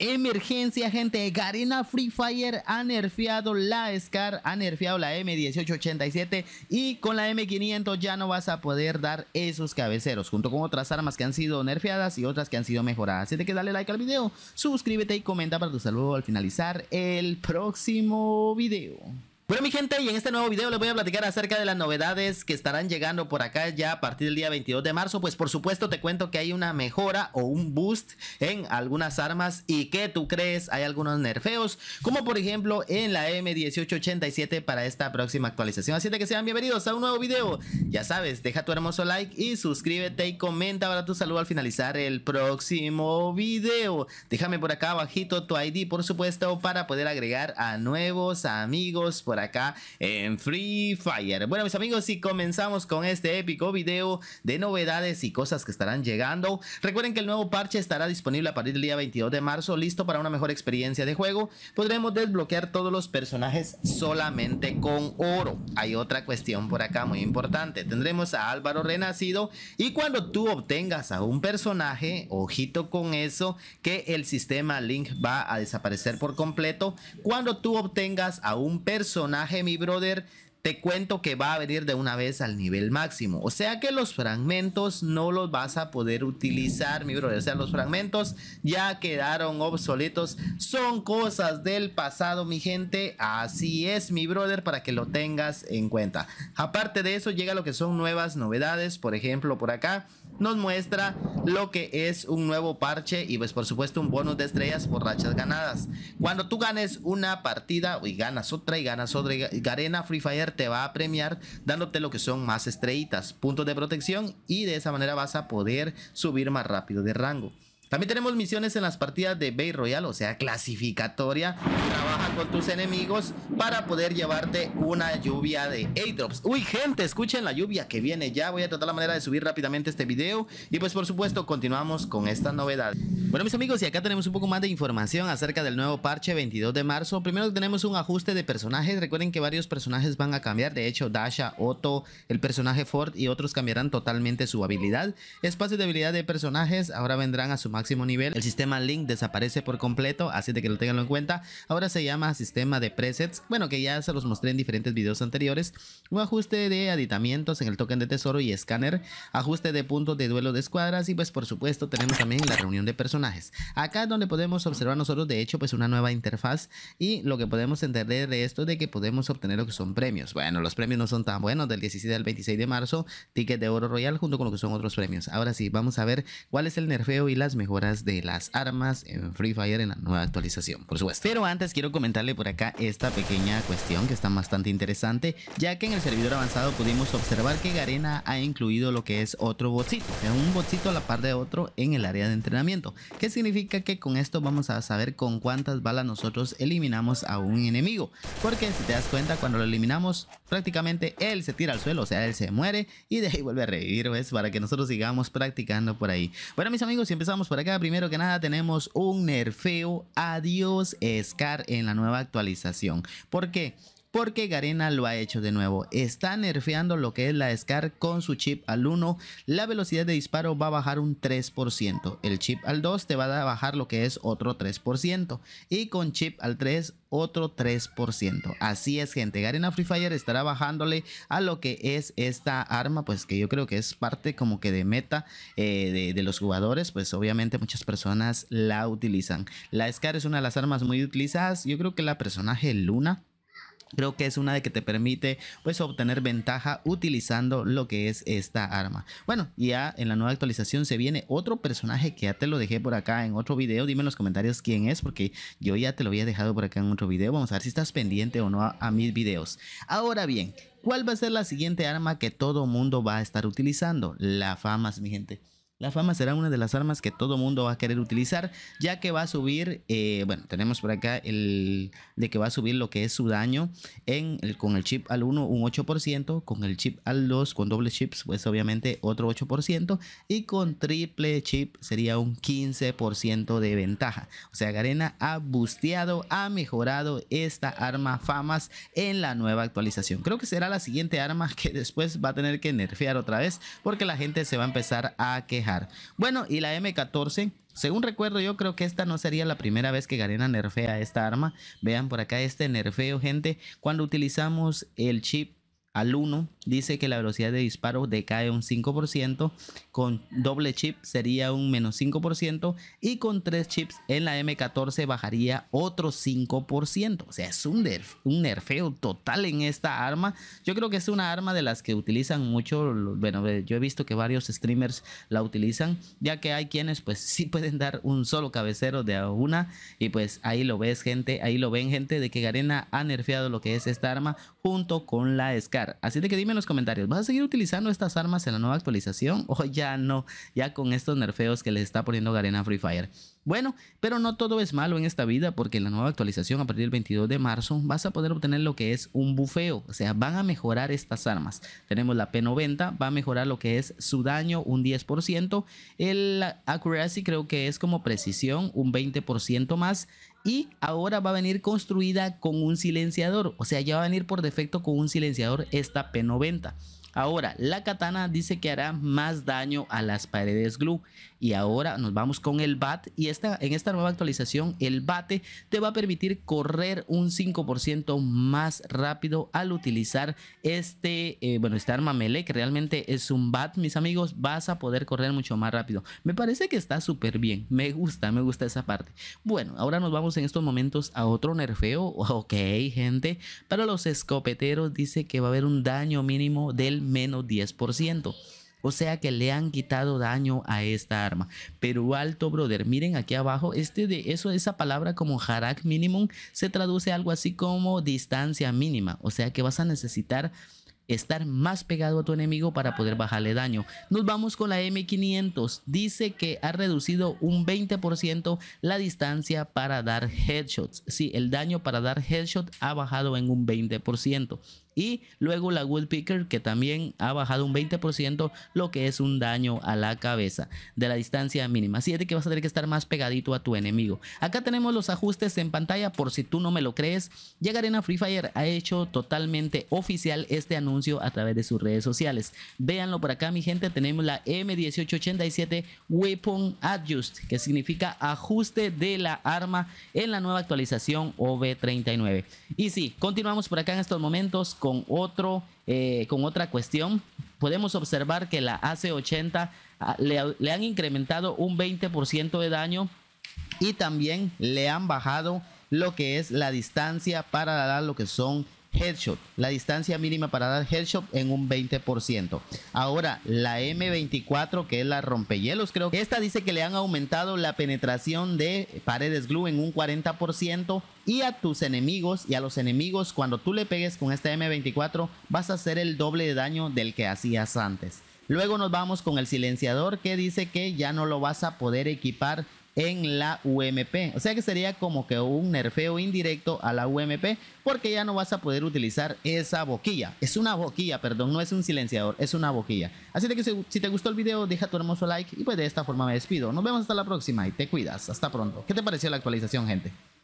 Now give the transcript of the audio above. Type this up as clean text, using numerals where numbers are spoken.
Emergencia, gente. Garena Free Fire ha nerfeado la SCAR, ha nerfeado la M1887 y con la M500 ya no vas a poder dar esos cabeceros, junto con otras armas que han sido nerfeadas y otras que han sido mejoradas. Así que dale like al video, suscríbete y comenta para tu saludo al finalizar el próximo video. Bueno, mi gente, y en este nuevo video les voy a platicar acerca de las novedades que estarán llegando por acá ya a partir del día 22 de marzo. Pues por supuesto te cuento que hay una mejora o un boost en algunas armas y que tú crees hay algunos nerfeos, como por ejemplo en la M1887 para esta próxima actualización. Así que sean bienvenidos a un nuevo video. Ya sabes, deja tu hermoso like y suscríbete y comenta para tu saludo al finalizar el próximo video. Déjame por acá abajito tu ID, por supuesto, para poder agregar a nuevos amigos por acá en Free Fire. Bueno, mis amigos, y comenzamos con este épico video de novedades y cosas que estarán llegando. Recuerden que el nuevo parche estará disponible a partir del día 22 de marzo, listo para una mejor experiencia de juego. Podremos desbloquear todos los personajes solamente con oro. Hay otra cuestión por acá muy importante. Tendremos a Álvaro Renacido, y cuando tú obtengas a un personaje, ojito con eso, que el sistema Link va a desaparecer por completo. Cuando tú obtengas a un personaje, mi brother, te cuento que va a venir de una vez al nivel máximo. O sea que los fragmentos no los vas a poder utilizar, mi brother. O sea, los fragmentos ya quedaron obsoletos. Son cosas del pasado, mi gente. Así es, mi brother, para que lo tengas en cuenta. Aparte de eso, llega lo que son nuevas novedades. Por ejemplo, por acá nos muestra lo que es un nuevo parche y pues por supuesto un bonus de estrellas por rachas ganadas. Cuando tú ganes una partida y ganas otra y ganas otra, Garena Free Fire te va a premiar dándote lo que son más estrellitas, puntos de protección, y de esa manera vas a poder subir más rápido de rango. También tenemos misiones en las partidas de Battle Royale, o sea, clasificatoria. Trabaja con tus enemigos para poder llevarte una lluvia de airdrops. Uy, gente, escuchen la lluvia que viene ya. Voy a tratar la manera de subir rápidamente este video. Y pues, por supuesto, continuamos con esta novedad. Bueno, mis amigos, y acá tenemos un poco más de información acerca del nuevo parche 22 de marzo. Primero tenemos un ajuste de personajes. Recuerden que varios personajes van a cambiar. De hecho, Dasha, Otto, el personaje Ford y otros cambiarán totalmente su habilidad. Espacios de habilidad de personajes ahora vendrán a su máximo nivel. El sistema Link desaparece por completo, así de que lo tenganlo en cuenta. Ahora se llama sistema de presets, bueno, que ya se los mostré en diferentes videos anteriores. Un ajuste de aditamientos en el token de tesoro y escáner, ajuste de puntos de duelo de escuadras, y pues por supuesto tenemos también la reunión de personajes. Acá es donde podemos observar nosotros, de hecho, pues una nueva interfaz, y lo que podemos entender de esto es de que podemos obtener lo que son premios. Bueno, los premios no son tan buenos. Del 17 al 26 de marzo, ticket de oro royal junto con lo que son otros premios. Ahora sí, vamos a ver cuál es el nerfeo y las mejoras de las armas en Free Fire en la nueva actualización, por supuesto. Pero antes quiero comentarle por acá esta pequeña cuestión que está bastante interesante, ya que en el servidor avanzado pudimos observar que Garena ha incluido lo que es otro botcito, o sea, un botcito a la par de otro en el área de entrenamiento. ¿Qué significa? Que con esto vamos a saber con cuántas balas nosotros eliminamos a un enemigo, porque si te das cuenta, cuando lo eliminamos, prácticamente él se tira al suelo, o sea, él se muere y de ahí vuelve a revivir, ¿ves? Para que nosotros sigamos practicando por ahí. Bueno, mis amigos, si empezamos por acá, primero que nada tenemos un nerfeo. Adiós SCAR en la nueva actualización. ¿Por qué? Porque Garena lo ha hecho de nuevo. Está nerfeando lo que es la SCAR con su chip al 1. La velocidad de disparo va a bajar un 3%. El chip al 2 te va a bajar lo que es otro 3%. Y con chip al 3, otro 3%. Así es, gente. Garena Free Fire estará bajándole a lo que es esta arma, pues que yo creo que es parte como que de meta de los jugadores. Pues obviamente muchas personas la utilizan. La SCAR es una de las armas muy utilizadas. Yo creo que la personaje Luna, creo que es una de que te permite pues obtener ventaja utilizando lo que es esta arma. Bueno, ya en la nueva actualización se viene otro personaje que ya te lo dejé por acá en otro video. Dime en los comentarios quién es, porque yo ya te lo había dejado por acá en otro video. Vamos a ver si estás pendiente o no a mis videos. Ahora bien, ¿cuál va a ser la siguiente arma que todo mundo va a estar utilizando? La FAMAS, mi gente. La fama será una de las armas que todo mundo va a querer utilizar, ya que va a subir, bueno, tenemos por acá el de que va a subir lo que es su daño en el, con el chip al 1 un 8%, con el chip al 2 con doble chips pues obviamente otro 8%, y con triple chip sería un 15% de ventaja. O sea, Garena ha busteado, ha mejorado esta arma FAMAS en la nueva actualización. Creo que será la siguiente arma que después va a tener que nerfear otra vez, porque la gente se va a empezar a quejar. Bueno, y la M14 Según recuerdo, yo creo que esta no sería la primera vez que Garena nerfea esta arma. Vean por acá este nerfeo, gente. Cuando utilizamos el chip al 1, dice que la velocidad de disparo decae un 5%, con doble chip sería un menos 5% y con 3 chips en la M14 bajaría otro 5%. O sea, es un nerfeo total en esta arma. Yo creo que es una arma de las que utilizan mucho. Bueno, yo he visto que varios streamers la utilizan, ya que hay quienes pues sí pueden dar un solo cabecero de a una, y pues ahí lo ves, gente, ahí lo ven, gente, de que Garena ha nerfeado lo que es esta arma junto con la SCAR. Así de que dime en los comentarios, ¿vas a seguir utilizando estas armas en la nueva actualización o ya no? Ya con estos nerfeos que les está poniendo Garena Free Fire. Bueno, pero no todo es malo en esta vida, porque en la nueva actualización a partir del 22 de marzo vas a poder obtener lo que es un bufeo. O sea, van a mejorar estas armas. Tenemos la P90, va a mejorar lo que es su daño un 10%. El accuracy creo que es como precisión un 20% más. Y ahora va a venir construida con un silenciador. O sea, ya va a venir por defecto con un silenciador esta P90. Ahora, la katana dice que hará más daño a las paredes glue. Y ahora nos vamos con el bat. Y en esta nueva actualización, el bate te va a permitir correr un 5% más rápido al utilizar esta arma melee, que realmente es un bat, mis amigos. Vas a poder correr mucho más rápido. Me parece que está súper bien. Me gusta esa parte. Bueno, ahora nos vamos en estos momentos a otro nerfeo. Ok, gente. Para los escopeteros dice que va a haber un daño mínimo del menos 10%. O sea que le han quitado daño a esta arma. Pero alto, brother. Miren aquí abajo. Esa palabra como harak minimum se traduce algo así como distancia mínima. O sea que vas a necesitar estar más pegado a tu enemigo para poder bajarle daño. Nos vamos con la M500. Dice que ha reducido un 20% la distancia para dar headshots. Sí, el daño para dar headshot ha bajado en un 20%. Y luego la Woodpecker, que también ha bajado un 20%, lo que es un daño a la cabeza de la distancia mínima. Así es de que vas a tener que estar más pegadito a tu enemigo. Acá tenemos los ajustes en pantalla, por si tú no me lo crees. Ya Garena Free Fire ha hecho totalmente oficial este anuncio a través de sus redes sociales. Véanlo por acá, mi gente. Tenemos la M1887 Weapon Adjust, que significa ajuste de la arma en la nueva actualización OV39. Y sí, continuamos por acá en estos momentos con otra cuestión. Podemos observar que la AC80 le han incrementado un 20% de daño y también le han bajado lo que es la distancia para dar lo que son headshot, la distancia mínima para dar headshot en un 20%. Ahora la M24, que es la rompehielos, creo que esta dice que le han aumentado la penetración de paredes glue en un 40%, y a tus enemigos y a los enemigos, cuando tú le pegues con esta M24 vas a hacer el doble de daño del que hacías antes. Luego nos vamos con el silenciador, que dice que ya no lo vas a poder equipar en la UMP, o sea que sería como que un nerfeo indirecto a la UMP, porque ya no vas a poder utilizar esa boquilla. Es una boquilla, perdón, no es un silenciador, es una boquilla. Así de que si te gustó el video, deja tu hermoso like, y pues de esta forma me despido. Nos vemos hasta la próxima y te cuidas. Hasta pronto. ¿Qué te pareció la actualización, gente?